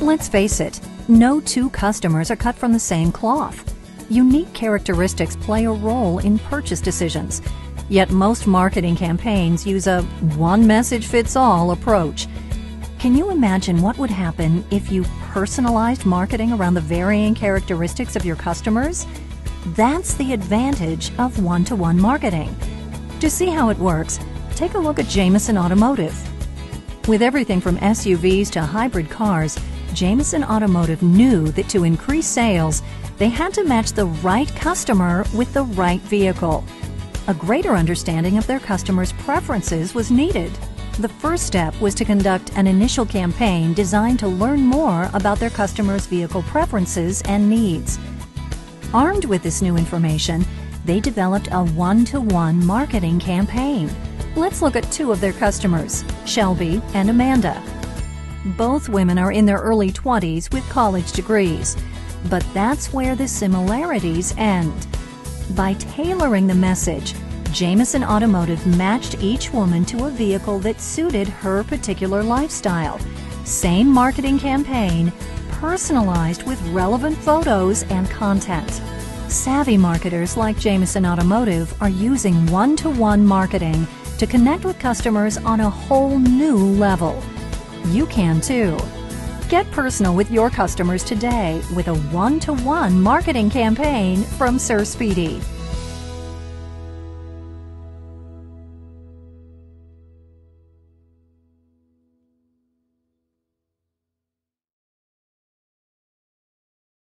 Let's face it, no two customers are cut from the same cloth. Unique characteristics play a role in purchase decisions, yet most marketing campaigns use a one-message-fits-all approach. Can you imagine what would happen if you personalized marketing around the varying characteristics of your customers? That's the advantage of one-to-one marketing. To see how it works, take a look at Jameson Automotive. With everything from SUVs to hybrid cars, Jameson Automotive knew that to increase sales, they had to match the right customer with the right vehicle. A greater understanding of their customers' preferences was needed. The first step was to conduct an initial campaign designed to learn more about their customers' vehicle preferences and needs. Armed with this new information, they developed a one-to-one marketing campaign. Let's look at two of their customers, Shelby and Amanda. Both women are in their early 20s with college degrees, but that's where the similarities end. By tailoring the message, Jameson Automotive matched each woman to a vehicle that suited her particular lifestyle. Same marketing campaign, personalized with relevant photos and content. Savvy marketers like Jameson Automotive are using one-to-one marketing to connect with customers on a whole new level. You can too. Get personal with your customers today with a one-to-one marketing campaign from Sir Speedy.